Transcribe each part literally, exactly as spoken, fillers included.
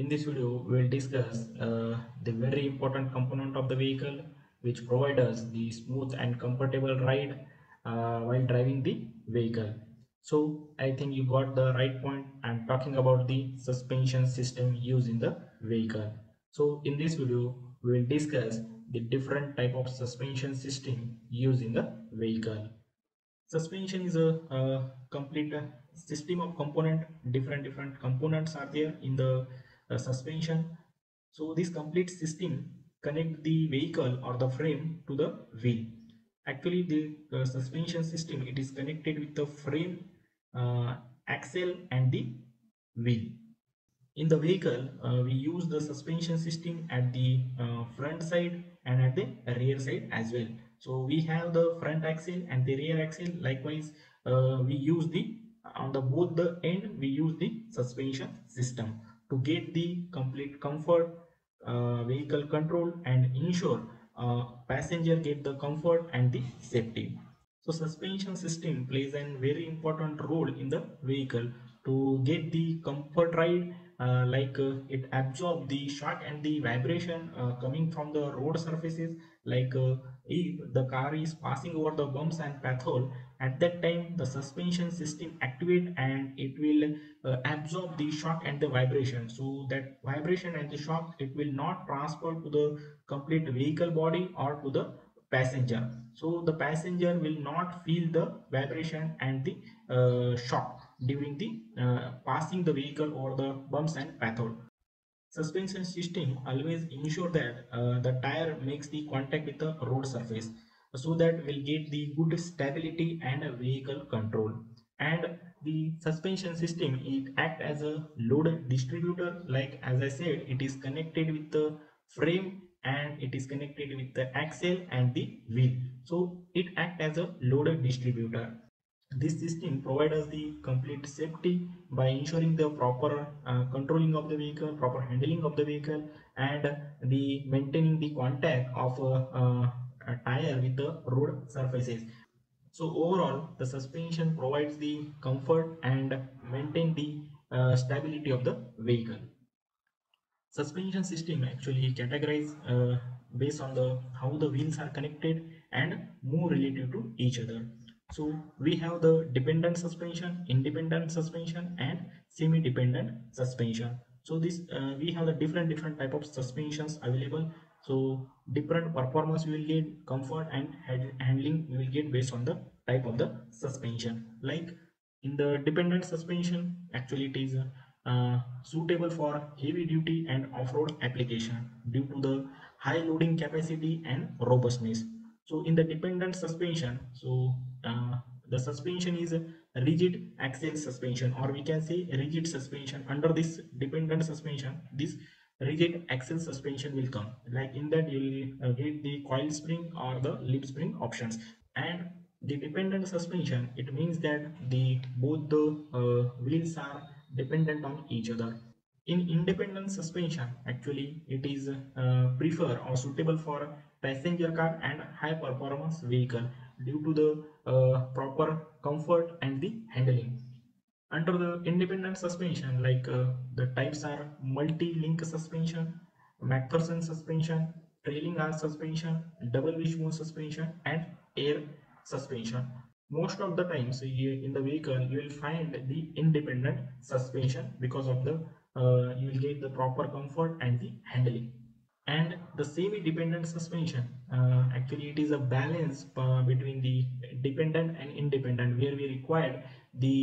In this video, we will discuss uh, the very important component of the vehicle which provides us the smooth and comfortable ride uh, while driving the vehicle. So I think you got the right point. I am talking about the suspension system used in the vehicle. So in this video, we will discuss the different type of suspension system used in the vehicle. Suspension is a, a complete system of component. Different different components are there in the Uh, suspension. So this complete system connect the vehicle or the frame to the wheel. Actually the uh, suspension system, it is connected with the frame, uh, axle and the wheel. In the vehicle uh, we use the suspension system at the uh, front side and at the rear side as well. So we have the front axle and the rear axle. Likewise uh, we use the on the both the end we use the suspension system to get the complete comfort, uh, vehicle control and ensure uh, passenger get the comfort and the safety. So suspension system plays a very important role in the vehicle to get the comfort ride, uh, like uh, it absorbs the shock and the vibration uh, coming from the road surfaces. Like uh, if the car is passing over the bumps and potholes, at that time the suspension system activate and it will uh, absorb the shock and the vibration. So that vibration and the shock, it will not transfer to the complete vehicle body or to the passenger. So the passenger will not feel the vibration and the uh, shock during the uh, passing the vehicle over the bumps and potholes. Suspension system always ensure that uh, the tire makes the contact with the road surface, so that will get the good stability and a vehicle control. And the suspension system, it acts as a load distributor. Like as I said, it is connected with the frame and it is connected with the axle and the wheel. So it acts as a load distributor. This system provides us the complete safety by ensuring the proper uh, controlling of the vehicle, proper handling of the vehicle and the maintaining the contact of a uh, uh, A tire with the road surfaces. So overall the suspension provides the comfort and maintain the uh, stability of the vehicle. Suspension system actually categorized uh, based on the how the wheels are connected and move relative to each other. So we have the dependent suspension, independent suspension and semi-dependent suspension. So this uh, we have the different different type of suspensions available. So different performance we will get, comfort and handling we will get based on the type of the suspension. Like in the dependent suspension, actually it is uh, suitable for heavy duty and off-road application due to the high loading capacity and robustness. So in the dependent suspension, so uh, the suspension is a rigid axle suspension, or we can say rigid suspension. Under this dependent suspension, this rigid axle suspension will come. Like in that you will uh, get the coil spring or the lip spring options. And the dependent suspension, it means that the both the uh, wheels are dependent on each other. In independent suspension, actually it is uh, preferred or suitable for passenger car and high performance vehicle due to the uh, proper comfort and the handling. Under the independent suspension, like uh, the types are multi-link suspension, MacPherson suspension, trailing arch suspension, double wishbone suspension and air suspension. Most of the times in the vehicle you will find the independent suspension because of the uh, you will get the proper comfort and the handling. And the semi-dependent suspension, uh, actually it is a balance uh, between the dependent and independent, where we require the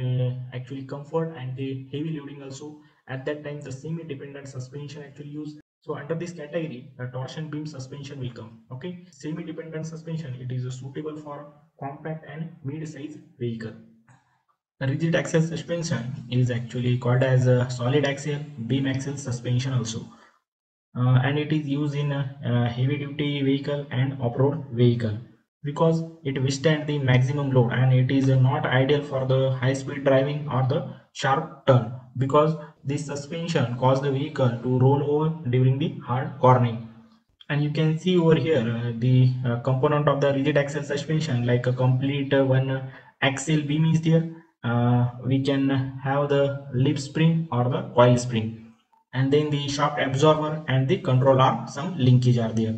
uh, actually comfort and the heavy loading also. At that time the semi-dependent suspension actually used. So under this category the torsion beam suspension will come. Okay, semi-dependent suspension, it is suitable for compact and mid-size vehicle. The rigid axle suspension is actually called as a solid axle, beam axle suspension also. Uh, and it is used in a, a heavy duty vehicle and off-road vehicle because it withstands the maximum load, and it is uh, not ideal for the high speed driving or the sharp turn, because this suspension causes the vehicle to roll over during the hard cornering. And you can see over here uh, the uh, component of the rigid axle suspension, like a complete uh, one uh, axle beam is there. Uh, we can have the lip spring or the coil spring. and then the shock absorber and the control arm, some linkage are there.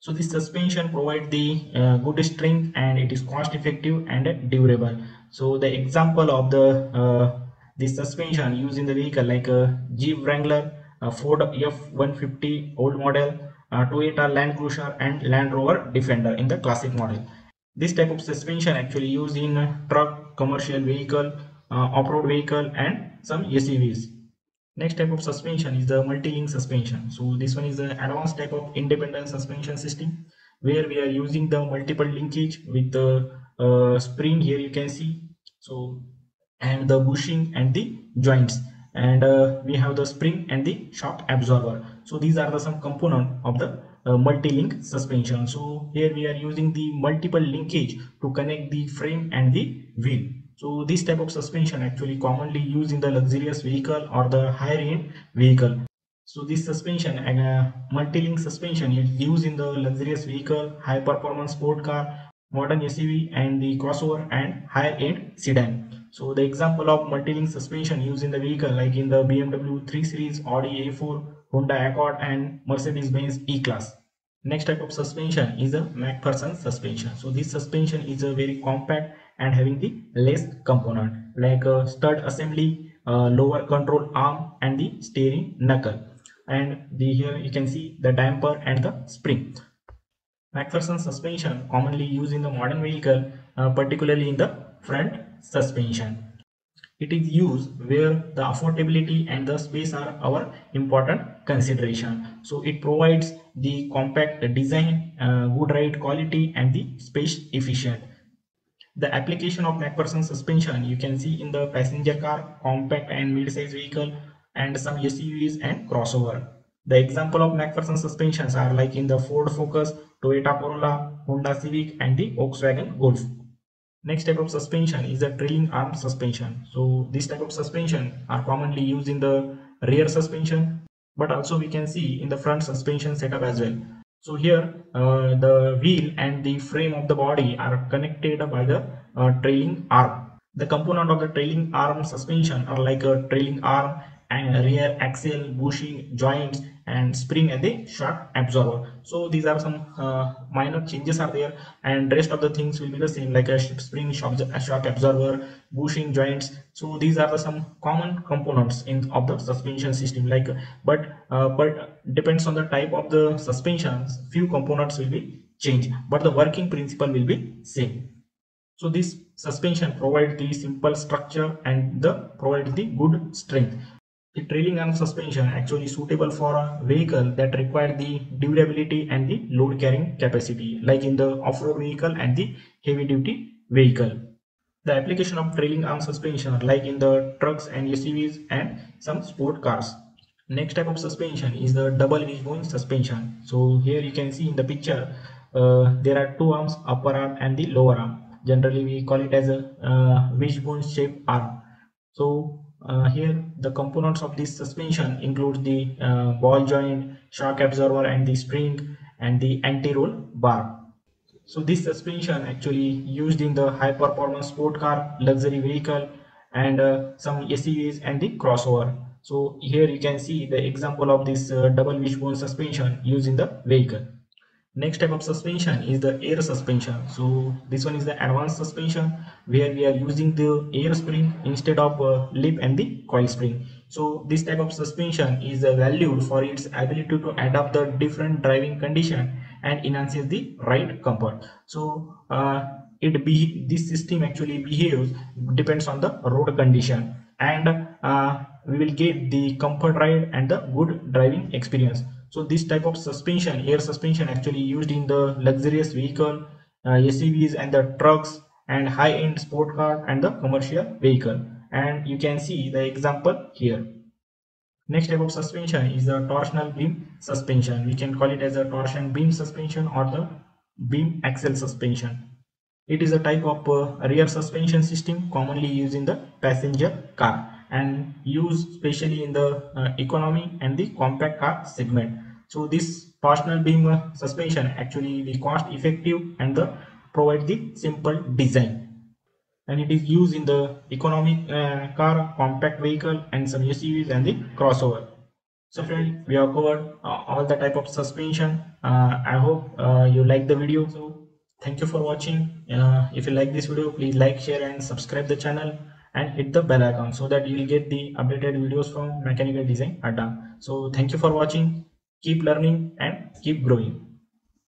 So this suspension provides the uh, good strength and it is cost effective and durable. So the example of the uh, this suspension used in the vehicle like a Jeep Wrangler, a Ford F one fifty old model, a Toyota Land Cruiser and Land Rover Defender in the classic model. This type of suspension actually used in truck, commercial vehicle, uh, off-road vehicle and some S U Vs. Next type of suspension is the multi-link suspension. So this one is the advanced type of independent suspension system where we are using the multiple linkage with the uh, spring here you can see. So and the bushing and the joints, and uh, we have the spring and the shock absorber. So these are the some component of the uh, multi-link suspension. So here we are using the multiple linkage to connect the frame and the wheel. So this type of suspension actually commonly used in the luxurious vehicle or the higher end vehicle. So this suspension and uh, multi-link suspension is used in the luxurious vehicle, high performance sport car, modern S U V and the crossover and higher end sedan. So the example of multi-link suspension used in the vehicle like in the B M W three series, Audi A four, Honda Accord and Mercedes-Benz E-Class. Next type of suspension is the MacPherson suspension. So this suspension is a very compact and having the less component like a stud assembly, a lower control arm and the steering knuckle. And the here you can see the damper and the spring. MacPherson suspension commonly used in the modern vehicle, uh, particularly in the front suspension. It is used where the affordability and the space are our important consideration. So it provides the compact design, uh, good ride quality and the space efficient. The application of MacPherson suspension you can see in the passenger car, compact and mid-size vehicle and some S U Vs and crossover. The example of MacPherson suspensions are like in the Ford Focus, Toyota Corolla, Honda Civic and the Volkswagen Golf. Next type of suspension is the trailing arm suspension. So this type of suspension are commonly used in the rear suspension, but also we can see in the front suspension setup as well. So here uh, the wheel and the frame of the body are connected by the uh, trailing arm. The component of the trailing arm suspension are like a trailing arm and rear axle, bushing, joints and spring at the shock absorber. So these are some uh, minor changes are there, and rest of the things will be the same like a spring, shock, shock absorber, bushing, joints. So these are the some common components in of the suspension system, like but uh, but depends on the type of the suspensions few components will be changed, but the working principle will be same. So this suspension provides the simple structure and the provides the good strength. The trailing arm suspension actually suitable for a vehicle that require the durability and the load carrying capacity like in the off-road vehicle and the heavy duty vehicle. The application of trailing arm suspension are like in the trucks and S U Vs and some sport cars. Next type of suspension is the double wishbone suspension. So here you can see in the picture uh, there are two arms, upper arm and the lower arm. Generally we call it as a uh, wishbone shaped arm. So Uh, here the components of this suspension include the uh, ball joint, shock absorber and the spring and the anti-roll bar. So this suspension actually used in the high performance sport car, luxury vehicle and uh, some S U Vs and the crossover. So here you can see the example of this uh, double wishbone suspension used in the vehicle. Next type of suspension is the air suspension. So this one is the advanced suspension where we are using the air spring instead of uh, lip and the coil spring. So this type of suspension is uh, valued for its ability to adapt the different driving condition and enhances the ride comfort. So uh, it be this system actually behaves depends on the road condition, and uh, we will get the comfort ride and the good driving experience. So this type of suspension, air suspension, actually used in the luxurious vehicle, uh, S U Vs and the trucks and high-end sport car and the commercial vehicle. And you can see the example here. Next type of suspension is the torsional beam suspension. We can call it as a torsion beam suspension or the beam axle suspension. It is a type of uh, rear suspension system commonly used in the passenger car and used especially in the uh, economy and the compact car segment. So this torsional beam uh, suspension actually the cost effective and the provide the simple design, and it is used in the economic uh, car, compact vehicle and some S U Vs and the crossover. So friend, we have covered uh, all the type of suspension. Uh, I hope uh, you like the video. So thank you for watching. Uh, if you like this video, please like, share and subscribe the channel and hit the bell icon so that you will get the updated videos from Mechanical Design Adda. So thank you for watching. Keep learning and keep growing.